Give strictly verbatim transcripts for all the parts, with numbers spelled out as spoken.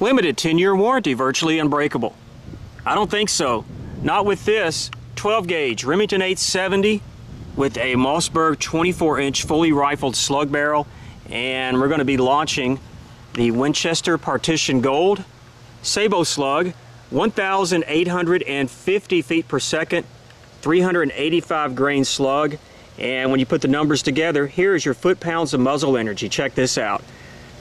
Limited ten-year warranty, virtually unbreakable. I don't think so. Not with this twelve gauge Remington eight seventy with a Mossberg twenty-four inch fully rifled slug barrel, and we're going to be launching the Winchester Partition Gold Sabot slug, one thousand eight hundred fifty feet per second, three hundred eighty-five grain slug, and when you put the numbers together, here is your foot-pounds of muzzle energy. Check this out.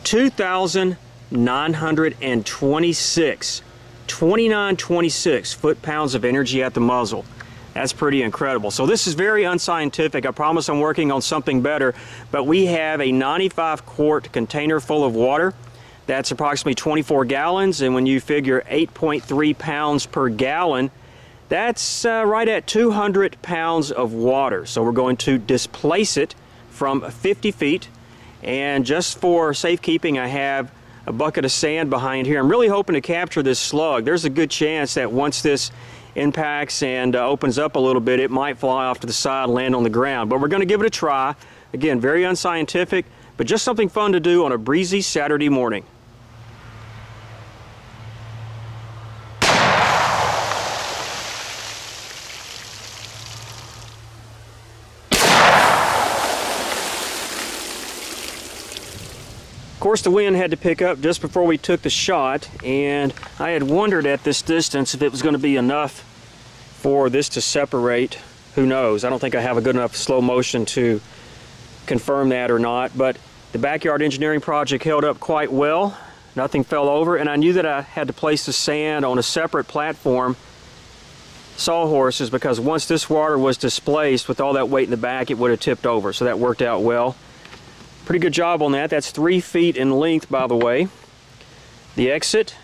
two thousand nine hundred twenty-six, twenty-nine twenty-six foot-pounds of energy at the muzzle. That's pretty incredible. So this is very unscientific. I promise I'm working on something better, but we have a ninety-five quart container full of water. That's approximately twenty-four gallons, and when you figure eight point three pounds per gallon, that's uh, right at two hundred pounds of water. So we're going to displace it from fifty feet, and just for safekeeping, I have a bucket of sand behind here. I'm really hoping to capture this slug. There's a good chance that once this impacts and uh, opens up a little bit, it might fly off to the side and land on the ground, but we're going to give it a try. Again, very unscientific, but just something fun to do on a breezy Saturday morning. Of course, the wind had to pick up just before we took the shot, and I had wondered at this distance if it was going to be enough for this to separate. Who knows? I don't think I have a good enough slow motion to confirm that or not, but the backyard engineering project held up quite well. Nothing fell over, and I knew that I had to place the sand on a separate platform, sawhorses, because once this water was displaced with all that weight in the back, it would have tipped over, so that worked out well. Pretty good job on that. That's three feet in length, by the way. The exit,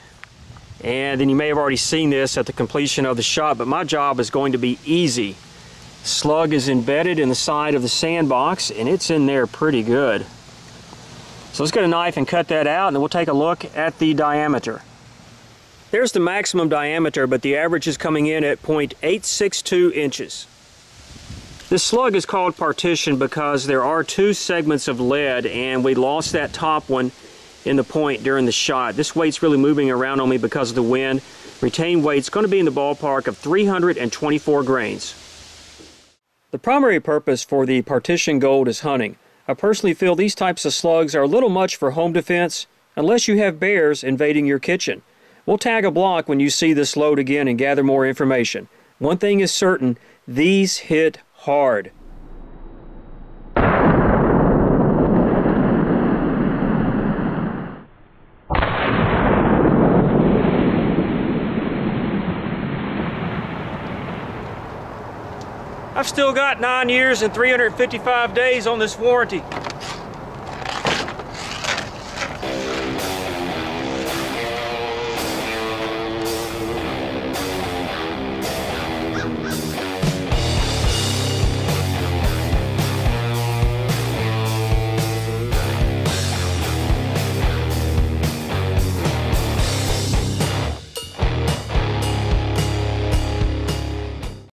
and then you may have already seen this at the completion of the shot, but my job is going to be easy. Slug is embedded in the side of the sandbox, and it's in there pretty good. So let's get a knife and cut that out, and then we'll take a look at the diameter. There's the maximum diameter, but the average is coming in at point eight six two inches. This slug is called partition because there are two segments of lead, and we lost that top one in the point during the shot. This weight's really moving around on me because of the wind. Retained weight's going to be in the ballpark of three hundred twenty-four grains. The primary purpose for the partition gold is hunting. I personally feel these types of slugs are a little much for home defense unless you have bears invading your kitchen. We'll tag a block when you see this load again and gather more information. One thing is certain, these hit hard. I've still got nine years and three hundred fifty-five days on this warranty.